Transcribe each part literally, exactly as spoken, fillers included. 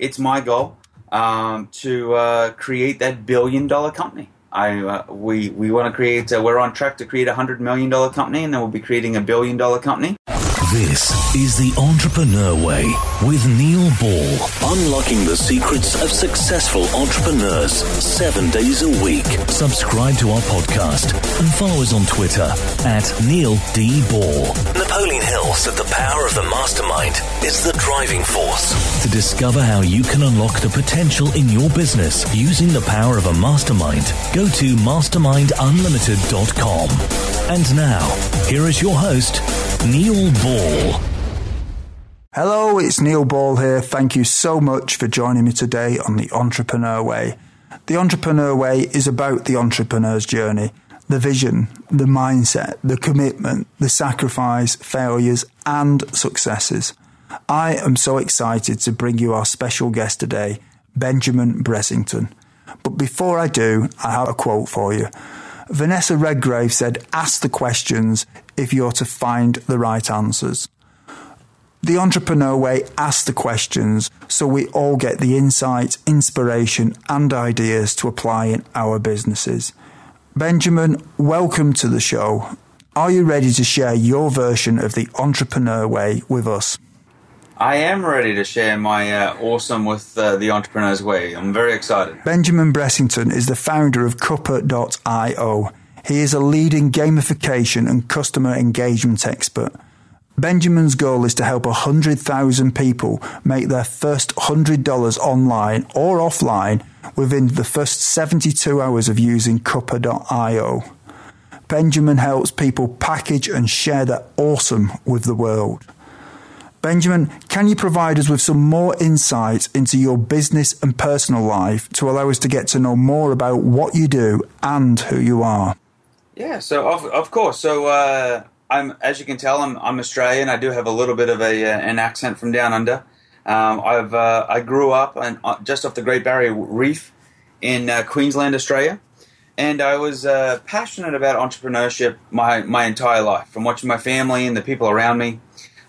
it's my goal um, to uh, create that billion dollar company. I uh, we we want to create. Uh, we're on track to create a hundred million dollar company, and then we'll be creating a billion dollar company. This is The Entrepreneur Way with Neil Ball. Unlocking the secrets of successful entrepreneurs seven days a week. Subscribe to our podcast and follow us on Twitter at Neil D. Ball. Napoleon Hill said the power of the mastermind is the driving force. To discover how you can unlock the potential in your business using the power of a mastermind, go to mastermind unlimited dot com. And now, here is your host, Neil Ball. Hello, it's Neil Ball here. Thank you so much for joining me today on The Entrepreneur Way. The Entrepreneur Way is about the entrepreneur's journey, the vision, the mindset, the commitment, the sacrifice, failures, and successes. I am so excited to bring you our special guest today, Benjamin Bressington. But before I do, I have a quote for you. Vanessa Redgrave said, ask the questions if you're to find the right answers. The Entrepreneur Way asks the questions so we all get the insight, inspiration and ideas to apply in our businesses. Benjamin, welcome to the show. Are you ready to share your version of the Entrepreneur Way with us? I am ready to share my uh, awesome with uh, the Entrepreneur's Way. I'm very excited. Benjamin Bressington is the founder of cuppa dot i o. He is a leading gamification and customer engagement expert. Benjamin's goal is to help one hundred thousand people make their first one hundred dollars online or offline within the first seventy-two hours of using cuppa dot i o. Benjamin helps people package and share their awesome with the world. Benjamin, can you provide us with some more insight into your business and personal life to allow us to get to know more about what you do and who you are? Yeah, so of, of course. So uh, I'm, as you can tell, I'm, I'm Australian. I do have a little bit of a uh, an accent from down under. Um, I've uh, I grew up on, uh, just off the Great Barrier Reef in uh, Queensland, Australia, and I was uh, passionate about entrepreneurship my my entire life, from watching my family and the people around me.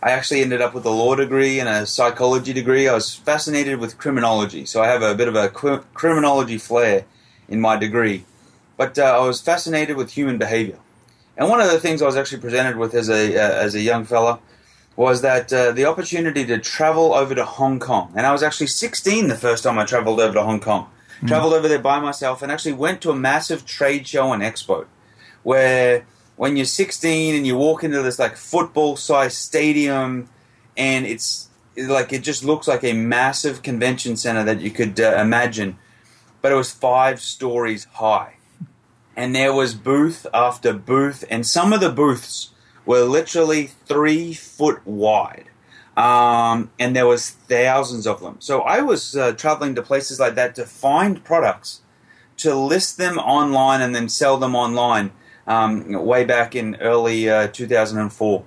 I actually ended up with a law degree and a psychology degree. I was fascinated with criminology, so I have a bit of a cr- criminology flair in my degree. But uh, I was fascinated with human behavior. And one of the things I was actually presented with as a uh, as a young fella was that uh, the opportunity to travel over to Hong Kong. And I was actually sixteen the first time I traveled over to Hong Kong. Mm. Traveled over there by myself and actually went to a massive trade show and expo where... When you're sixteen and you walk into this like football-sized stadium, and it's like it just looks like a massive convention center that you could uh, imagine, but it was five stories high, and there was booth after booth, and some of the booths were literally three foot wide, um, and there was thousands of them. So I was uh, traveling to places like that to find products, to list them online, and then sell them online. Um, way back in early uh, two thousand four.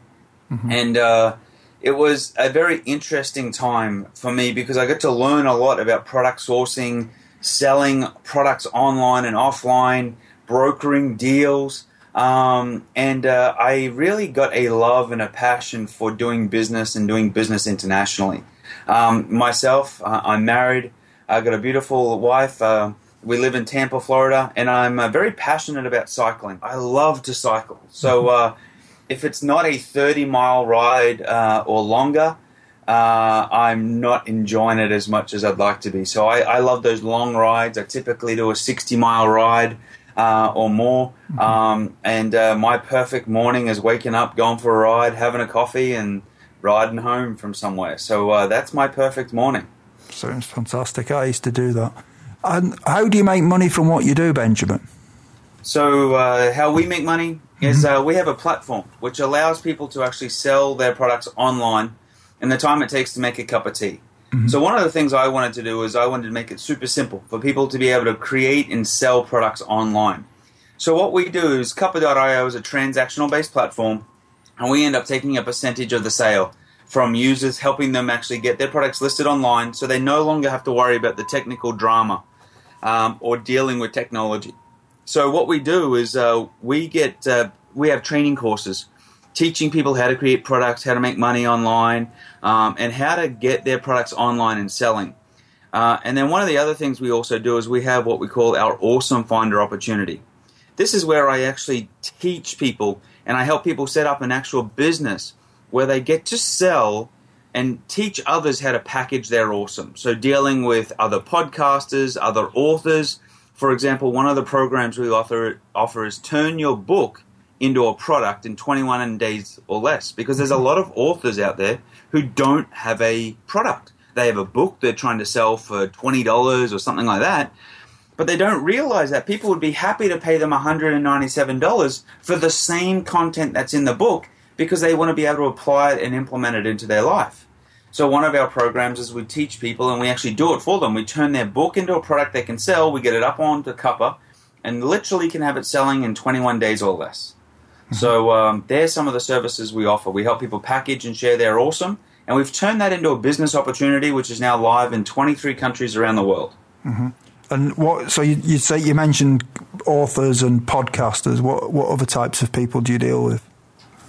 Mm-hmm. And uh, it was a very interesting time for me because I got to learn a lot about product sourcing, selling products online and offline, brokering deals, um, and uh, I really got a love and a passion for doing business and doing business internationally. Um, myself, uh, I'm married, I've got a beautiful wife, uh, we live in Tampa, Florida, and I'm uh, very passionate about cycling. I love to cycle. So uh, if it's not a thirty-mile ride uh, or longer, uh, I'm not enjoying it as much as I'd like to be. So I, I love those long rides. I typically do a sixty-mile ride uh, or more. Mm-hmm. Um, and uh, my perfect morning is waking up, going for a ride, having a coffee, and riding home from somewhere. So uh, that's my perfect morning. Sounds fantastic. I used to do that. And how do you make money from what you do, Benjamin? So uh, how we make money is uh, we have a platform which allows people to actually sell their products online in the time it takes to make a cup of tea. Mm-hmm. So one of the things I wanted to do is I wanted to make it super simple for people to be able to create and sell products online. So what we do is cuppa dot i o is a transactional-based platform, and we end up taking a percentage of the sale from users, helping them actually get their products listed online so they no longer have to worry about the technical drama. Um, or dealing with technology. So what we do is uh, we get uh, we have training courses teaching people how to create products, how to make money online, um, and how to get their products online and selling. Uh, and then one of the other things we also do is we have what we call our Awesome Finder opportunity. This is where I actually teach people and I help people set up an actual business where they get to sell and teach others how to package their awesome. So dealing with other podcasters, other authors. For example, one of the programs we offer offer is turn your book into a product in twenty-one days or less, because there's a lot of authors out there who don't have a product. They have a book they're trying to sell for twenty dollars or something like that, but they don't realize that people would be happy to pay them one hundred ninety-seven dollars for the same content that's in the book because they want to be able to apply it and implement it into their life. So one of our programs is we teach people, and we actually do it for them. We turn their book into a product they can sell. We get it up onto Cuppa and literally can have it selling in twenty-one days or less. Mm-hmm. So um, there's some of the services we offer. We help people package and share their awesome, and we've turned that into a business opportunity, which is now live in twenty-three countries around the world. Mm-hmm. And what? So you, you say you mentioned authors and podcasters. What what other types of people do you deal with?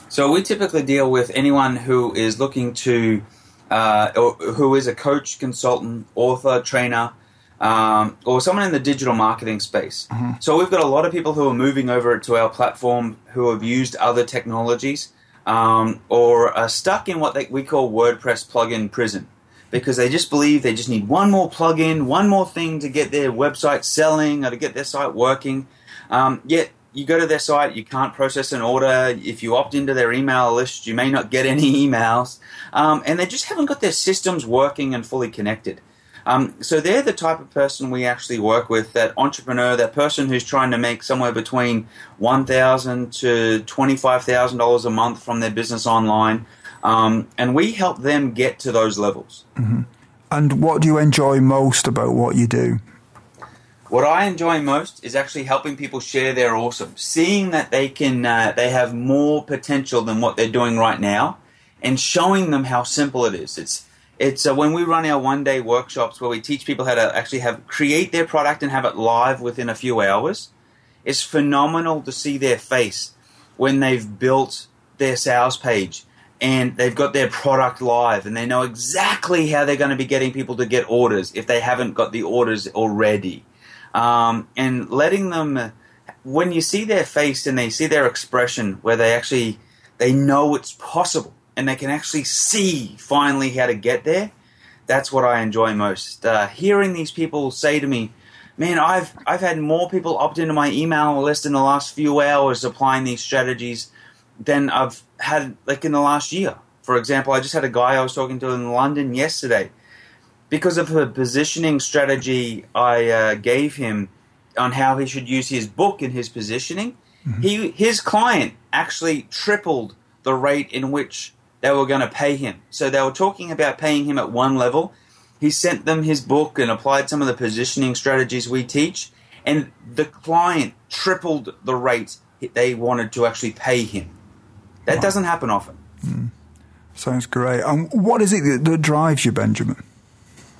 So we typically deal with anyone who is looking to, uh, or who is a coach, consultant, author, trainer, um, or someone in the digital marketing space. Mm-hmm. So we've got a lot of people who are moving over to our platform who have used other technologies um, or are stuck in what they, we call WordPress plugin prison, because they just believe they just need one more plugin, one more thing to get their website selling or to get their site working. Um, yet you go to their site, you can't process an order. If you opt into their email list, you may not get any emails. Um, and they just haven't got their systems working and fully connected. Um, so they're the type of person we actually work with, that entrepreneur, that person who's trying to make somewhere between one thousand dollars to twenty-five thousand dollars a month from their business online. Um, and we help them get to those levels. Mm-hmm. And what do you enjoy most about what you do? What I enjoy most is actually helping people share their awesome, seeing that they can uh, they have more potential than what they're doing right now, and showing them how simple it is. It's it's uh, when we run our one day workshops where we teach people how to actually have create their product and have it live within a few hours. It's phenomenal to see their face when they've built their sales page and they've got their product live, and they know exactly how they're going to be getting people to get orders if they haven't got the orders already. Um, and letting them, when you see their face and they see their expression, where they actually, they know it's possible and they can actually see finally how to get there, that's what I enjoy most. Uh, hearing these people say to me, man, I've I've had more people opt into my email list in the last few hours applying these strategies than I've had like in the last year. For example, I just had a guy I was talking to in London yesterday. Because of her positioning strategy I uh, gave him on how he should use his book in his positioning, mm-hmm. he his client actually tripled the rate in which they were going to pay him. So they were talking about paying him at one level. He sent them his book and applied some of the positioning strategies we teach, and the client tripled the rate they wanted to actually pay him. That wow. doesn't happen often. Mm. Sounds great. Um, what is it that, that drives you, Benjamin?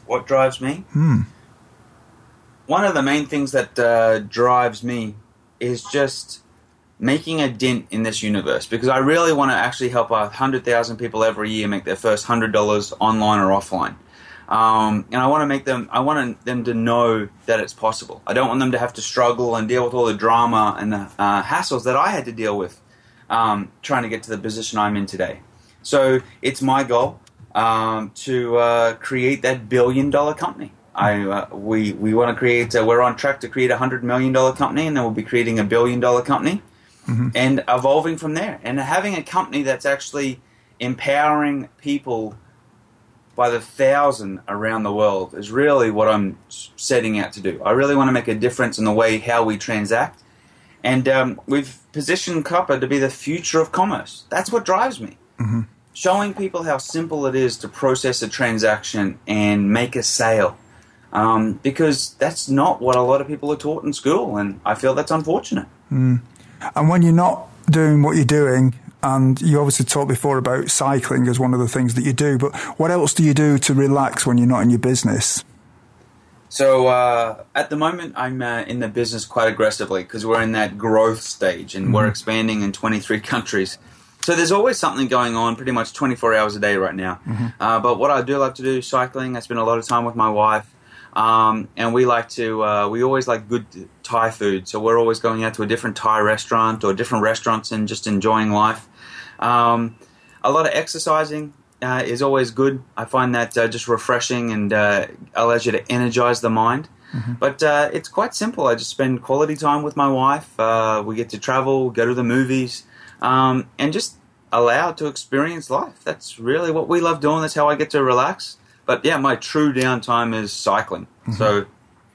What drives me? Hmm. One of the main things that uh, drives me is just making a dent in this universe, because I really want to actually help one hundred thousand people every year make their first one hundred dollars online or offline. Um, and I want to make them, I want them to know that it's possible. I don't want them to have to struggle and deal with all the drama and the uh, hassles that I had to deal with um, trying to get to the position I'm in today. So it's my goal um, to uh, create that billion dollar company. I, uh, we, we want to create, uh, we're on track to create a hundred million dollar company, and then we'll be creating a billion dollar company, mm-hmm. and evolving from there, and having a company that's actually empowering people by the thousand around the world is really what I'm setting out to do. I really want to make a difference in the way how we transact. And um, we've positioned Cuppa to be the future of commerce. That's what drives me. Mm-hmm. Showing people how simple it is to process a transaction and make a sale. Um, because that's not what a lot of people are taught in school, and I feel that's unfortunate. Mm. And when you're not doing what you're doing, and you obviously talked before about cycling as one of the things that you do, but what else do you do to relax when you're not in your business? So uh, at the moment, I'm uh, in the business quite aggressively because we're in that growth stage and mm. we're expanding in twenty-three countries. So there's always something going on pretty much twenty-four hours a day right now. Mm-hmm. Uh, but what I do love to do, cycling, I spend a lot of time with my wife. Um, and we like to, uh, we always like good Thai food. So we're always going out to a different Thai restaurant or different restaurants and just enjoying life. Um, a lot of exercising uh, is always good. I find that uh, just refreshing and uh, allows you to energize the mind. Mm-hmm. But uh, it's quite simple. I just spend quality time with my wife. Uh, we get to travel, go to the movies, um, and just allow to experience life. That's really what we love doing. That's how I get to relax. But, yeah, my true downtime is cycling. Mm-hmm. So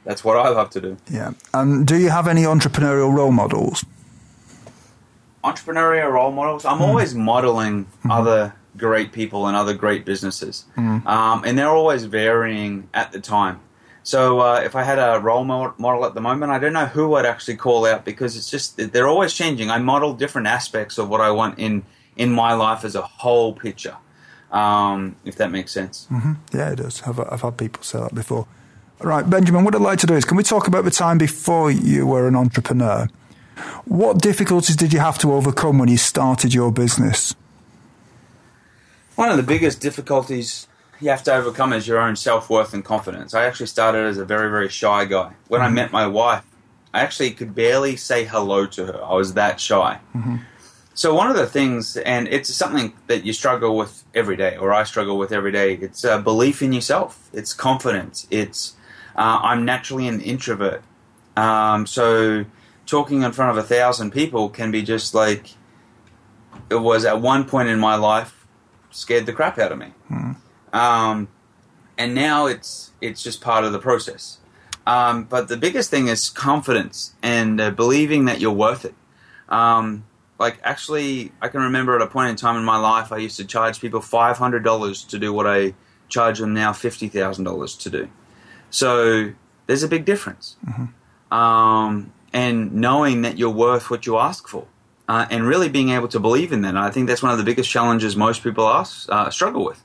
that's what I love to do. Yeah. Um, do you have any entrepreneurial role models? Entrepreneurial role models? I'm mm-hmm. always modeling mm-hmm. other great people and other great businesses. Mm-hmm. Um, and they're always varying at the time. So uh, if I had a role model at the moment, I don't know who I'd actually call out because it's just they're always changing. I model different aspects of what I want in, in my life as a whole picture. Um, if that makes sense. Mm-hmm. Yeah, it does. I've, I've had people say that before. Right, Benjamin, what I'd like to do is, can we talk about the time before you were an entrepreneur? What difficulties did you have to overcome when you started your business? One of the biggest difficulties you have to overcome is your own self-worth and confidence. I actually started as a very, very shy guy. When mm-hmm. I met my wife, I actually could barely say hello to her. I was that shy. Mm-hmm. So one of the things, and it's something that you struggle with every day, or I struggle with every day, it's uh, belief in yourself. It's confidence. It's uh, I'm naturally an introvert. Um, so talking in front of a thousand people can be just like it was at one point in my life scared the crap out of me. Mm. Um, and now it's it's just part of the process. Um, but the biggest thing is confidence and uh, believing that you're worth it. Um Like, actually, I can remember at a point in time in my life, I used to charge people five hundred dollars to do what I charge them now fifty thousand dollars to do. So there's a big difference. Mm-hmm. Um, and knowing that you're worth what you ask for uh, and really being able to believe in that. And I think that's one of the biggest challenges most people ask, uh, struggle with,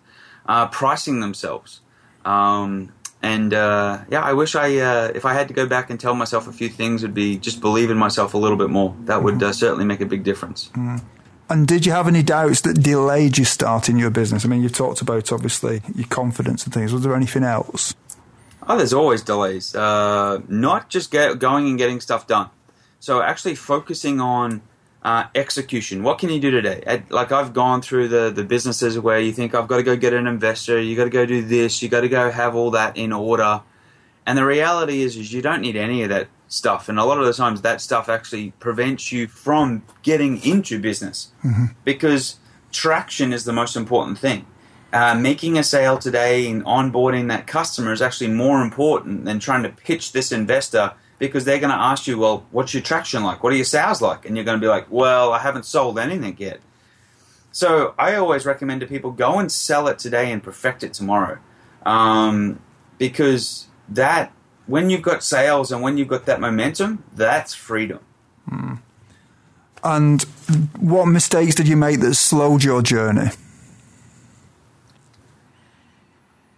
uh, pricing themselves. Um, and, uh, yeah, I wish I uh, – if I had to go back and tell myself a few things, it would be just believe in myself a little bit more. That would uh, certainly make a big difference. Mm. And did you have any doubts that delayed you starting your business? I mean, you talked about, obviously, your confidence and things. Was there anything else? Oh, there's always delays, uh, not just get, going and getting stuff done. So actually focusing on uh, execution. What can you do today? At, like I've gone through the, the businesses where you think I've got to go get an investor, you got to go do this, you got to go have all that in order. And the reality is, is you don't need any of that stuff. And a lot of the times that stuff actually prevents you from getting into business mm-hmm. because traction is the most important thing. Uh, making a sale today and onboarding that customer is actually more important than trying to pitch this investor because they're going to ask you, well, what's your traction like? What are your sales like? And you're going to be like, well, I haven't sold anything yet. So I always recommend to people go and sell it today and perfect it tomorrow. Um, because that, when you've got sales and when you've got that momentum, that's freedom. Mm. And what mistakes did you make that slowed your journey?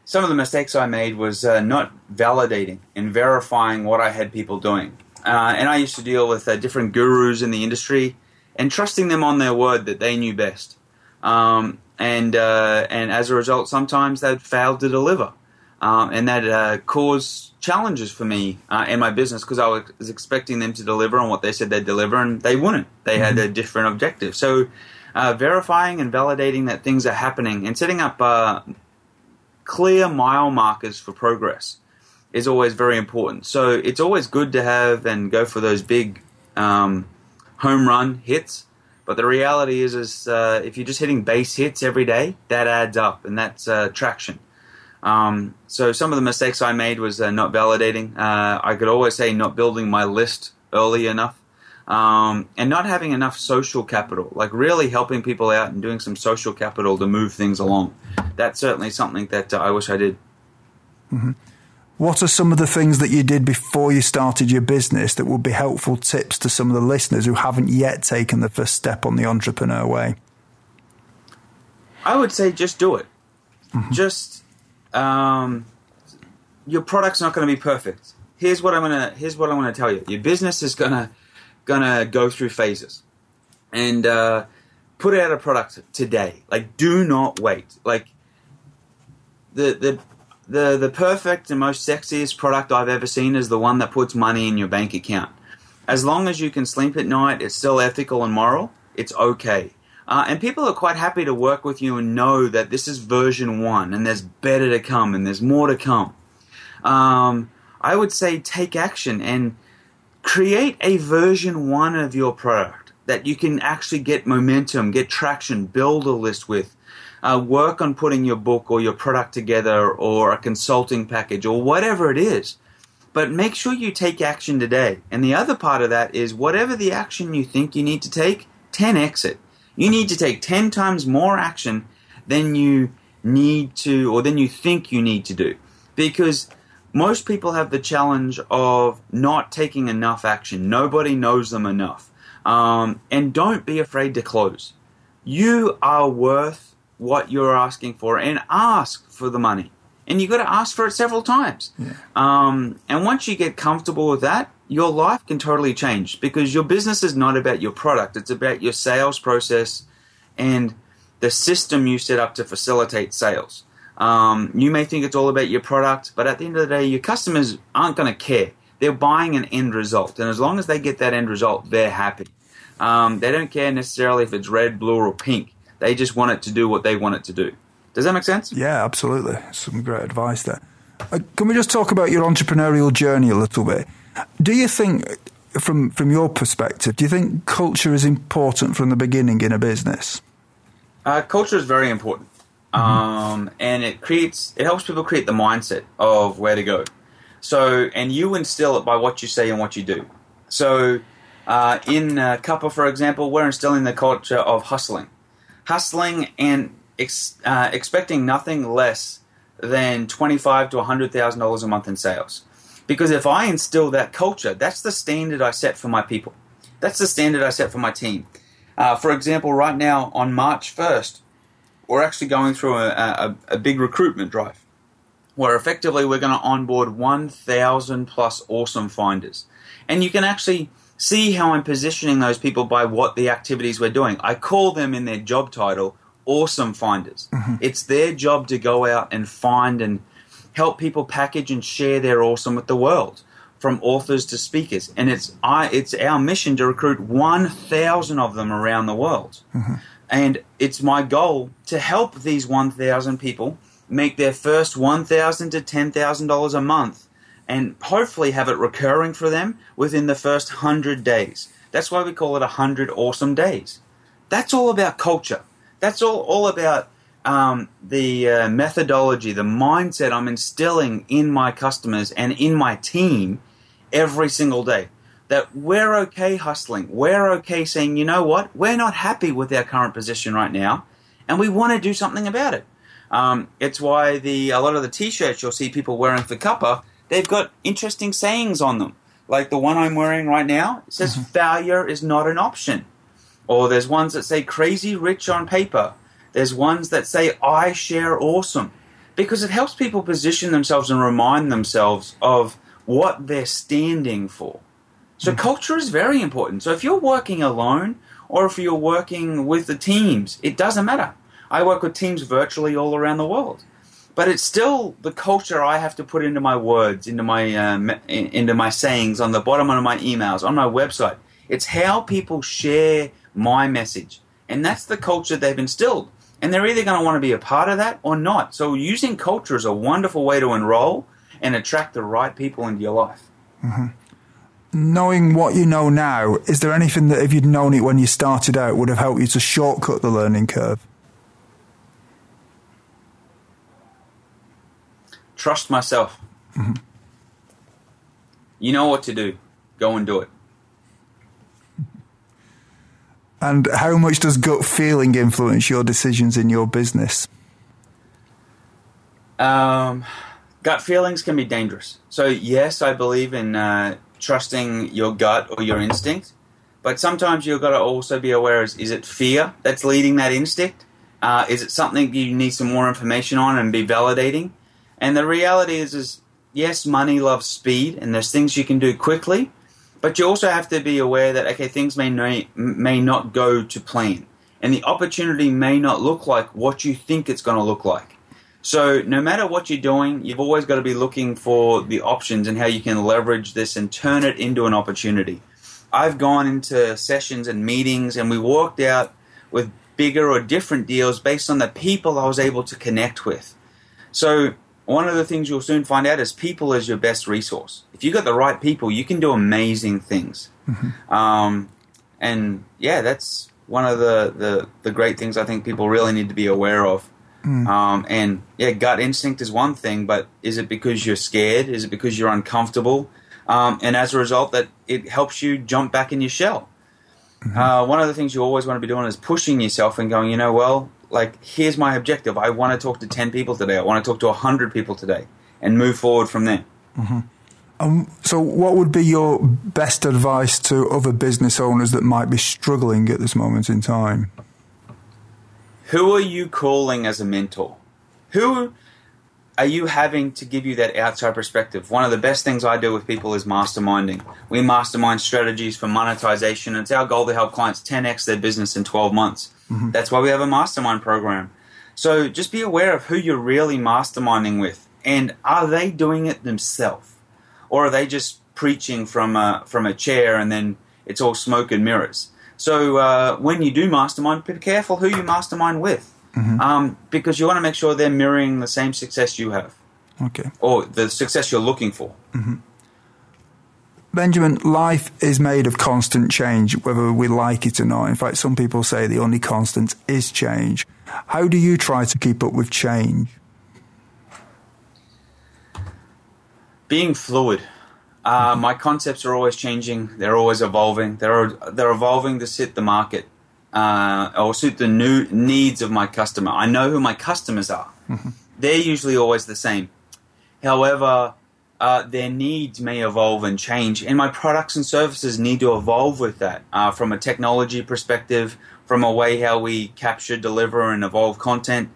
Some of the mistakes I made was uh, not validating and verifying what I had people doing. Uh, and I used to deal with uh, different gurus in the industry and trusting them on their word that they knew best. Um, and uh, and as a result, sometimes they'd fail to deliver. Um, and that uh, caused challenges for me uh, and my business because I was expecting them to deliver on what they said they'd deliver and they wouldn't. They had a different objective. So uh, verifying and validating that things are happening and setting up uh, – clear mile markers for progress is always very important. So it's always good to have and go for those big um, home run hits. But the reality is, is uh, if you're just hitting base hits every day, that adds up and that's uh, traction. Um, so some of the mistakes I made was uh, not validating. Uh, I could always say not building my list early enough um, and not having enough social capital, like really helping people out and doing some social capital to move things along. That's certainly something that uh, I wish I did. Mm-hmm. What are some of the things that you did before you started your business that would be helpful tips to some of the listeners who haven't yet taken the first step on the entrepreneur way? I would say just do it. Mm-hmm. Just um, your product's not going to be perfect. Here's what I'm going to. Here's what I want to tell you. Your business is gonna gonna go through phases, and uh, put out a product today. Like, do not wait. Like. The, the the the perfect and most sexiest product I've ever seen is the one that puts money in your bank account. As long as you can sleep at night, it's still ethical and moral, it's okay. Uh, and people are quite happy to work with you and know that this is version one and there's better to come and there's more to come. Um, I would say take action and create a version one of your product that you can actually get momentum, get traction, build a list with. Uh, work on putting your book or your product together or a consulting package or whatever it is. But make sure you take action today. And the other part of that is whatever the action you think you need to take, ten X it. You need to take ten times more action than you need to or than you think you need to do, because most people have the challenge of not taking enough action. Nobody knows them enough. Um, and don't be afraid to close. You are worth what you're asking for, and ask for the money. And you've got to ask for it several times. Yeah. Um, and once you get comfortable with that, your life can totally change, because your business is not about your product. It's about your sales process and the system you set up to facilitate sales. Um, you may think it's all about your product, but at the end of the day, your customers aren't going to care. They're buying an end result. And as long as they get that end result, they're happy. Um, they don't care necessarily if it's red, blue, or pink. They just want it to do what they want it to do. Does that make sense? Yeah, absolutely. Some great advice there. Uh, can we just talk about your entrepreneurial journey a little bit? Do you think, from from your perspective, do you think culture is important from the beginning in a business? Uh, culture is very important, mm-hmm. um, and it creates it helps people create the mindset of where to go. So, and you instill it by what you say and what you do. So, uh, in uh, Cuppa, for example, we're instilling the culture of hustling, hustling, and ex- uh, expecting nothing less than twenty-five thousand dollars to one hundred thousand dollars a month in sales. Because if I instill that culture, that's the standard I set for my people. That's the standard I set for my team. Uh, for example, right now on March first, we're actually going through a, a, a big recruitment drive where effectively we're going to onboard one thousand plus awesome finders. And you can actually see how I'm positioning those people by what the activities we're doing. I call them in their job title, awesome finders. Mm-hmm. It's their job to go out and find and help people package and share their awesome with the world, from authors to speakers. And it's I, it's our mission to recruit one thousand of them around the world. Mm-hmm. And it's my goal to help these one thousand people make their first one thousand dollars to ten thousand dollars a month and hopefully have it recurring for them within the first one hundred days. That's why we call it one hundred Awesome Days. That's all about culture. That's all, all about Um, the uh, methodology, the mindset I'm instilling in my customers and in my team every single day, that we're okay hustling. We're okay saying, you know what, we're not happy with our current position right now, and we want to do something about it. Um, it's why the a lot of the T-shirts you'll see people wearing for Cuppa, they've got interesting sayings on them. Like the one I'm wearing right now, it says, mm-hmm. failure is not an option. Or there's ones that say crazy rich on paper. There's ones that say, I share awesome, because it helps people position themselves and remind themselves of what they're standing for. So mm-hmm. culture is very important. So if you're working alone or if you're working with the teams, it doesn't matter. I work with teams virtually all around the world, but it's still the culture I have to put into my words, into my, um, into my sayings, on the bottom of my emails, on my website. It's how people share my message, and that's the culture they've instilled. And they're either going to want to be a part of that or not. So using culture is a wonderful way to enroll and attract the right people into your life. Mm-hmm. Knowing what you know now, is there anything that if you'd known it when you started out would have helped you to shortcut the learning curve? Trust myself. Mm-hmm. You know what to do. Go and do it. And how much does gut feeling influence your decisions in your business? Um, gut feelings can be dangerous. So yes, I believe in uh, trusting your gut or your instinct, but sometimes you've got to also be aware, is, is it fear that's leading that instinct? Uh, is it something you need some more information on and be validating? And the reality is, is yes, money loves speed, and there's things you can do quickly. But you also have to be aware that, okay, things may, no, may not go to plan, and the opportunity may not look like what you think it's going to look like. So no matter what you're doing, you've always got to be looking for the options and how you can leverage this and turn it into an opportunity. I've gone into sessions and meetings and we walked out with bigger or different deals based on the people I was able to connect with. So one of the things you'll soon find out is people is your best resource. If you've got the right people, you can do amazing things. Mm-hmm. Um, and yeah, that's one of the, the, the great things I think people really need to be aware of. Mm. Um, and yeah, gut instinct is one thing, but is it because you're scared? Is it because you're uncomfortable? Um, and as a result, that it helps you jump back in your shell. Mm-hmm. Uh, one of the things you always want to be doing is pushing yourself and going, you know, well, like, here's my objective. I want to talk to ten people today. I want to talk to one hundred people today and move forward from there. Mm-hmm. Um, so what would be your best advice to other business owners that might be struggling at this moment in time? Who are you calling as a mentor? Who are you having to give you that outside perspective? One of the best things I do with people is masterminding. We mastermind strategies for monetization. It's our goal to help clients ten X their business in twelve months. Mm-hmm. That's why we have a mastermind program. So just be aware of who you're really masterminding with. And are they doing it themselves? Or are they just preaching from a, from a chair and then it's all smoke and mirrors? So uh, when you do mastermind, be careful who you mastermind with, mm-hmm. um, because you want to make sure they're mirroring the same success you have, okay, or the success you're looking for. Mm-hmm. Benjamin, life is made of constant change, whether we like it or not. In fact, some people say the only constant is change. How do you try to keep up with change? Being fluid. Uh, my concepts are always changing. They're always evolving. They're they're evolving to suit the market uh, or suit the new needs of my customer. I know who my customers are. Mm-hmm. They're usually always the same. However, uh, their needs may evolve and change, and my products and services need to evolve with that uh, from a technology perspective, from a way how we capture, deliver, and evolve content.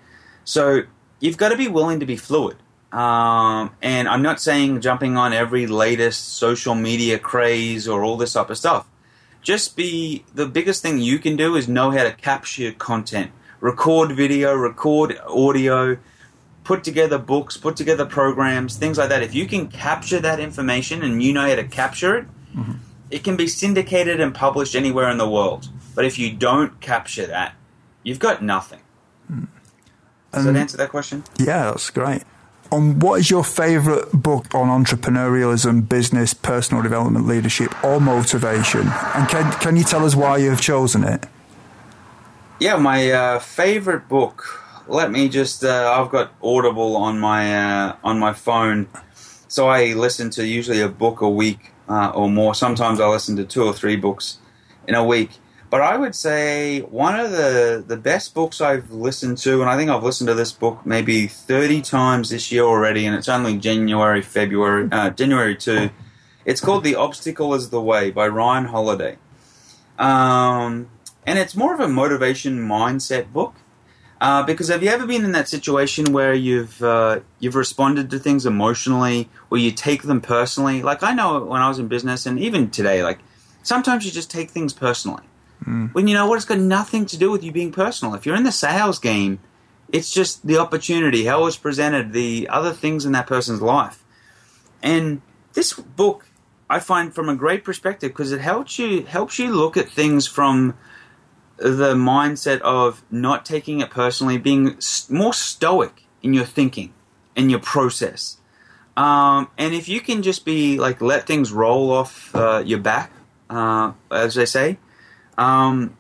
So you've got to be willing to be fluid. Um, and I'm not saying jumping on every latest social media craze or all this type of stuff. Just be, the biggest thing you can do is know how to capture content, record video, record audio, put together books, put together programs, things like that. If you can capture that information and you know how to capture it, mm-hmm. it can be syndicated and published anywhere in the world. But if you don't capture that, you've got nothing. Mm. Does um, that answer that question? Yeah, that's great. On what is your favorite book on entrepreneurialism, business, personal development, leadership, or motivation? And can can you tell us why you've chosen it? Yeah, my uh, favorite book. Let me just. Uh, I've got Audible on my uh, on my phone, so I listen to usually a book a week uh, or more. Sometimes I listen to two or three books in a week. But I would say one of the, the best books I've listened to, and I think I've listened to this book maybe thirty times this year already, and it's only January, February, uh, January two. It's called The Obstacle is the Way by Ryan Holiday. Um, and it's more of a motivation mindset book uh, because have you ever been in that situation where you've, uh, you've responded to things emotionally or you take them personally? Like I know when I was in business and even today, like sometimes you just take things personally. When you know what, it's got nothing to do with you being personal. If you're in the sales game, it's just the opportunity, how it was presented, the other things in that person's life. And this book I find from a great perspective because it helps you helps you look at things from the mindset of not taking it personally, being more stoic in your thinking and your process. Um, and if you can just be like let things roll off uh, your back, uh, as they say, Um,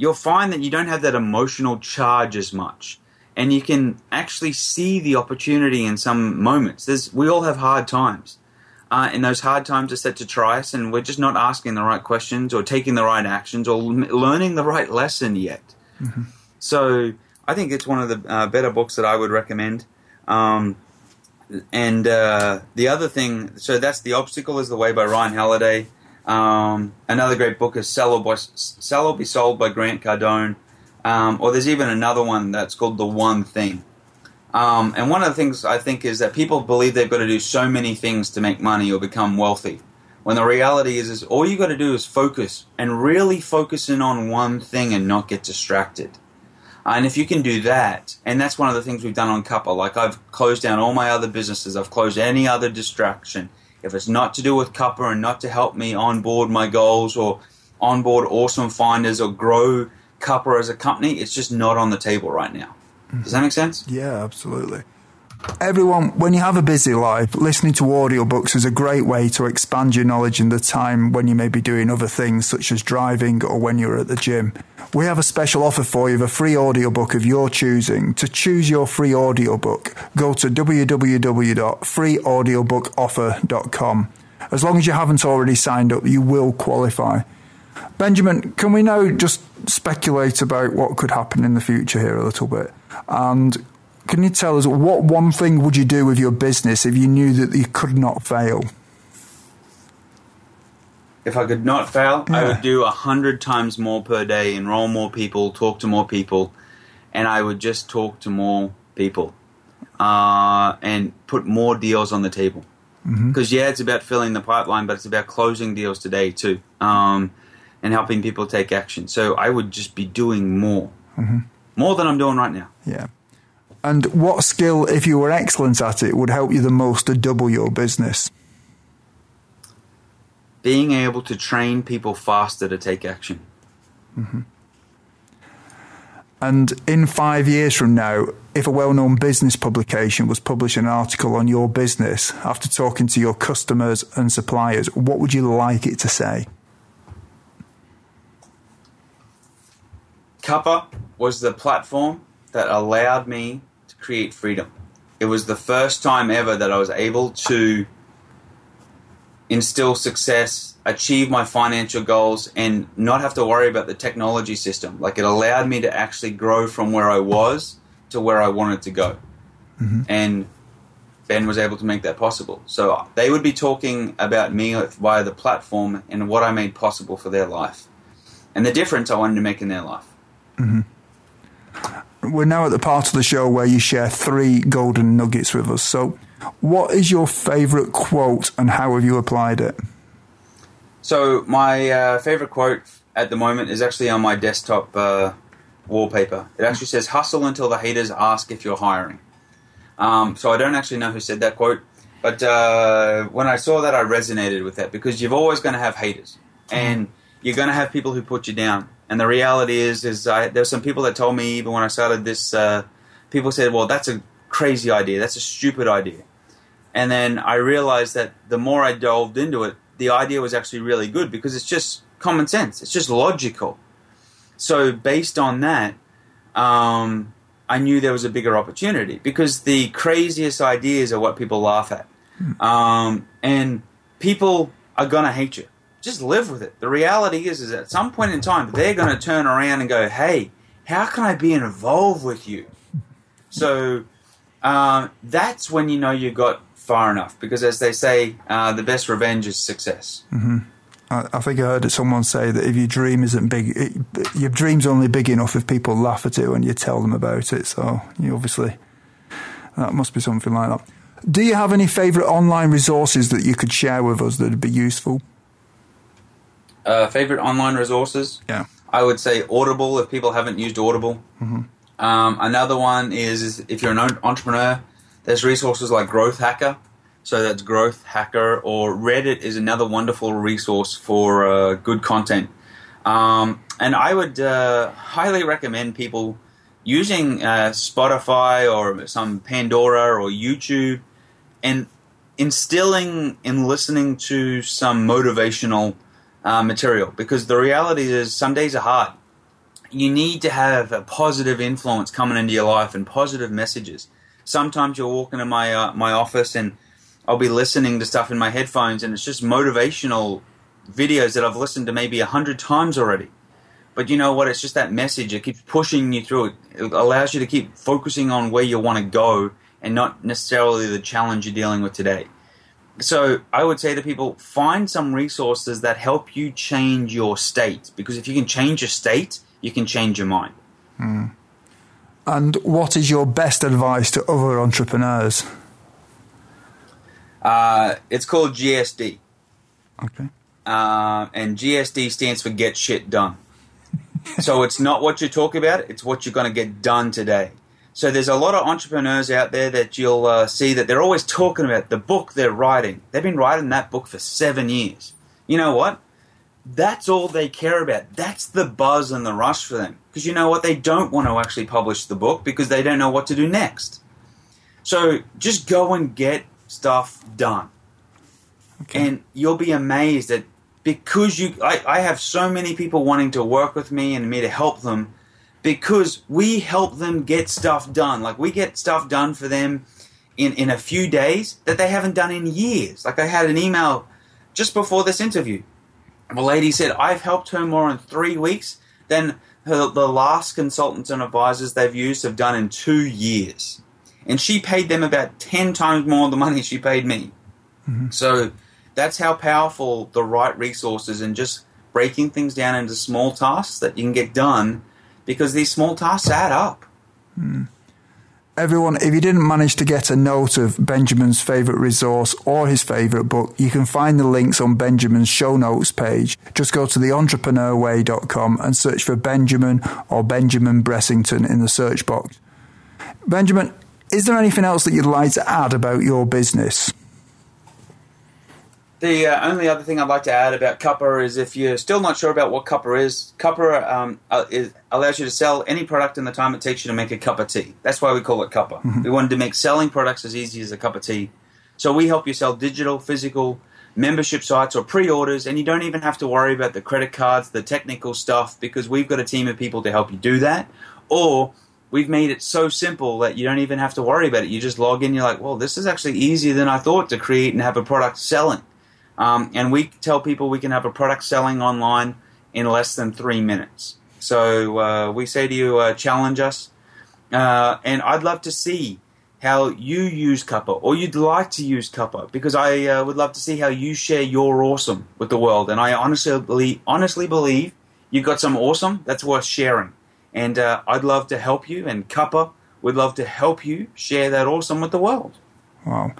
you'll find that you don't have that emotional charge as much and you can actually see the opportunity in some moments. There's, we all have hard times uh, and those hard times are set to try us and we're just not asking the right questions or taking the right actions or learning the right lesson yet. Mm-hmm. So I think it's one of the uh, better books that I would recommend. Um, and uh, the other thing, so that's The Obstacle is the Way by Ryan Holiday. Um, another great book is Sell or Be, Sell or Be Sold by Grant Cardone. Um, or there's even another one that's called The One Thing. Um, and one of the things I think is that people believe they've got to do so many things to make money or become wealthy. When the reality is, is all you got to do is focus and really focus in on one thing and not get distracted. And if you can do that, and that's one of the things we've done on Cuppa. Like, I've closed down all my other businesses. I've closed any other distraction. If it's not to do with Cuppa and not to help me onboard my goals or onboard awesome finders or grow Cuppa as a company, it's just not on the table right now. Does that make sense? Yeah, absolutely. Everyone, when you have a busy life, listening to audiobooks is a great way to expand your knowledge in the time when you may be doing other things such as driving or when you're at the gym. We have a special offer for you of a free audiobook of your choosing. To choose your free audiobook, go to w w w dot free audiobook offer dot com. As long as you haven't already signed up, you will qualify. Benjamin, can we now just speculate about what could happen in the future here a little bit? And can you tell us, what one thing would you do with your business if you knew that you could not fail? If I could not fail, yeah. I would do a hundred times more per day, enroll more people, talk to more people, and I would just talk to more people uh, and put more deals on the table. Because, mm-hmm. yeah, it's about filling the pipeline, but it's about closing deals today too, um, and helping people take action. So I would just be doing more, mm-hmm. more than I'm doing right now. Yeah. And what skill, if you were excellent at it, would help you the most to double your business? Being able to train people faster to take action. Mm-hmm. And in five years from now, if a well-known business publication was publishing an article on your business, after talking to your customers and suppliers, what would you like it to say? Cuppa was the platform that allowed me create freedom. It was the first time ever that I was able to instill success, achieve my financial goals, and not have to worry about the technology system. Like, it allowed me to actually grow from where I was to where I wanted to go. Mm-hmm. And Ben was able to make that possible. So they would be talking about me via the platform and what I made possible for their life and the difference I wanted to make in their life. Mm-hmm. We're now at the part of the show where you share three golden nuggets with us. So what is your favorite quote and how have you applied it? So my uh, favorite quote at the moment is actually on my desktop uh, wallpaper. It actually says, "Hustle until the haters ask if you're hiring." Um, so I don't actually know who said that quote, but uh, when I saw that, I resonated with that, because you're always going to have haters and you're going to have people who put you down. And the reality is, is I, there's some people that told me, even when I started this, uh, people said, well, that's a crazy idea. That's a stupid idea. And then I realized that the more I delved into it, the idea was actually really good, because it's just common sense. It's just logical. So based on that, um, I knew there was a bigger opportunity, because the craziest ideas are what people laugh at. Um, and people are going to hate you. Just live with it. The reality is, is at some point in time, they're going to turn around and go, hey, how can I be involved with you? So um, that's when you know you got far enough, because as they say, uh, the best revenge is success. Mm-hmm. I, I think I heard someone say that if your dream isn't big, it, your dream's only big enough if people laugh at it when you tell them about it. So you obviously, that must be something like that. Do you have any favourite online resources that you could share with us that would be useful? Uh, favorite online resources? Yeah. I would say Audible, if people haven't used Audible. Mm-hmm. Um, another one is, is if you're an entrepreneur, there's resources like Growth Hacker. So that's Growth Hacker, or Reddit is another wonderful resource for uh, good content. Um, and I would uh, highly recommend people using uh, Spotify or some Pandora or YouTube, and instilling and listening to some motivational Uh, material, because the reality is some days are hard. You need to have a positive influence coming into your life and positive messages. Sometimes you'll walk into my uh, my office and I'll be listening to stuff in my headphones, and it's just motivational videos that I've listened to maybe a hundred times already. But you know what? It's just that message. It keeps pushing you through. It, it allows you to keep focusing on where you want to go and not necessarily the challenge you're dealing with today. So I would say to people, find some resources that help you change your state, because if you can change your state, you can change your mind. Mm. And what is your best advice to other entrepreneurs? Uh, it's called G S D. Okay. Uh, and G S D stands for Get Shit Done. So it's not what you talk about, it's what you're going to get done today. So there's a lot of entrepreneurs out there that you'll uh, see that they're always talking about the book they're writing. They've been writing that book for seven years. You know what? That's all they care about. That's the buzz and the rush for them. Because you know what? They don't want to actually publish the book because they don't know what to do next. So just go and get stuff done. Okay. And you'll be amazed at, because you, I, I have so many people wanting to work with me and me to help them because we help them get stuff done. Like we get stuff done for them in, in a few days that they haven't done in years. Like I had an email just before this interview. A lady said, I've helped her more in three weeks than her, the last consultants and advisors they've used have done in two years. And she paid them about ten times more the money she paid me. Mm-hmm. So that's how powerful the right resources and just breaking things down into small tasks that you can get done, because these small tasks add up. Mm. Everyone, if you didn't manage to get a note of Benjamin's favourite resource or his favourite book, you can find the links on Benjamin's show notes page. Just go to the entrepreneur way dot com and search for Benjamin or Benjamin Bressington in the search box. Benjamin, is there anything else that you'd like to add about your business? The uh, only other thing I'd like to add about Cuppa is, if you're still not sure about what Cuppa is, Cuppa um, uh, is, allows you to sell any product in the time it takes you to make a cup of tea. That's why we call it Cuppa. Mm-hmm. We wanted to make selling products as easy as a cup of tea. So we help you sell digital, physical, membership sites or pre-orders, and you don't even have to worry about the credit cards, the technical stuff, because we've got a team of people to help you do that. Or we've made it so simple that you don't even have to worry about it. You just log in, you're like, well, this is actually easier than I thought to create and have a product selling. Um, and we tell people we can have a product selling online in less than three minutes. So uh, we say to you, uh, challenge us. Uh, and I'd love to see how you use Cuppa, or you'd like to use Cuppa, because I uh, would love to see how you share your awesome with the world. And I honestly believe, honestly believe you've got some awesome that's worth sharing. And uh, I'd love to help you, and Cuppa would love to help you share that awesome with the world. Wow.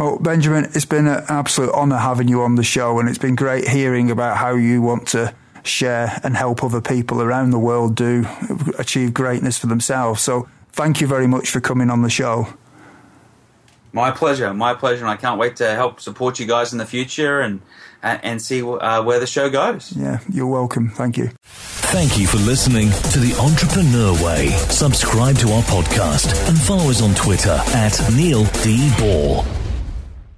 Well, Benjamin, it's been an absolute honour having you on the show, and it's been great hearing about how you want to share and help other people around the world do achieve greatness for themselves. So thank you very much for coming on the show. My pleasure. My pleasure. And I can't wait to help support you guys in the future and and see uh, where the show goes. Yeah, you're welcome. Thank you. Thank you for listening to The Entrepreneur Way. Subscribe to our podcast and follow us on Twitter at Neil D Ball.